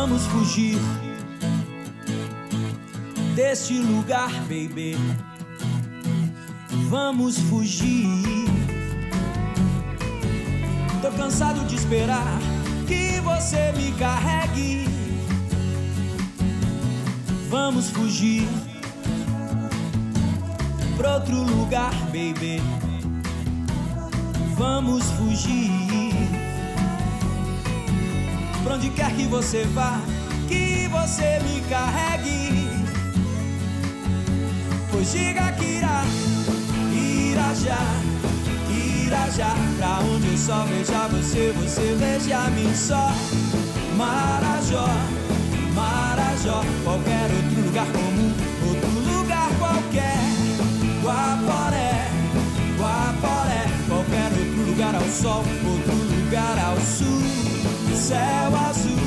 vamos fugir deste lugar, baby. Vamos fugir. Tô cansado de esperar que você me carregue. Vamos fugir pra outro lugar, baby. Vamos fugir pra onde quer que você vá, que você me carregue. Pois diga que irá, Irajá, Irajá, pra onde eu só veja você, você veja a mim só. Marajó, Marajó, qualquer outro lugar comum, outro lugar qualquer. Guaporé, Guaporé, qualquer outro lugar ao sol, outro lugar ao sul. Céu azul,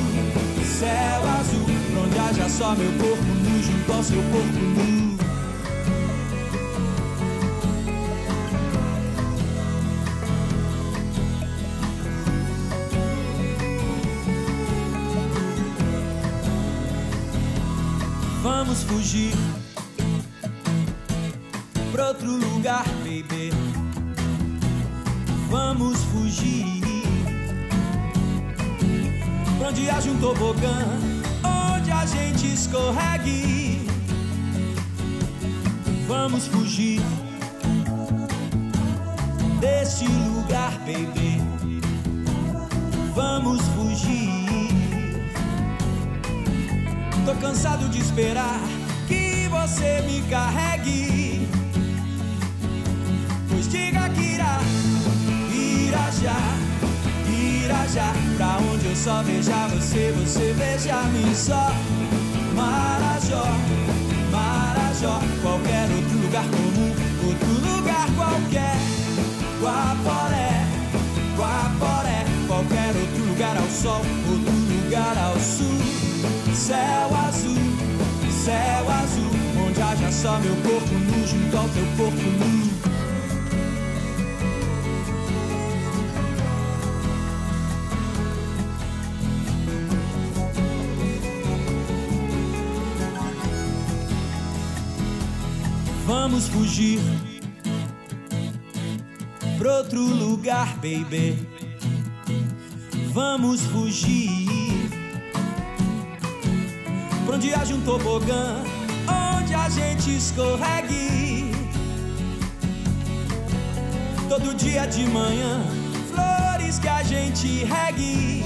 céu azul, pra onde haja só meu corpo nu junto ao seu corpo nu. Vamos fugir pra outro lugar, baby. Vamos fugir pra onde haja um tobogã, onde a gente escorregue. Vamos fugir deste lugar, baby. Vamos fugir. Tô cansado de esperar que você me carregue. Pois diga que irá, Irajá, Irajá, pra onde eu só veja você, você veja a mim só. Marajó, Marajó, qualquer outro lugar comum, outro lugar qualquer. Guaporé, Guaporé, qualquer outro lugar ao sol, outro lugar ao sul. Céu azul, onde haja só meu corpo nu junto ao teu corpo nu. Vamos fugir pra outro lugar, baby. Vamos fugir pra onde haja um tobogã, onde a gente escorregue. Todo dia de manhã, flores que a gente regue.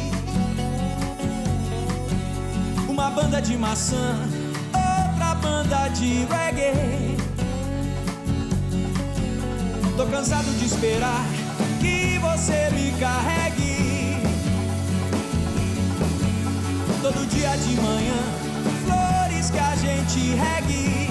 Uma banda de maçã, outra banda de reggae. Tô cansado de esperar que você me carregue. Todo dia de manhã, flores que a gente regue.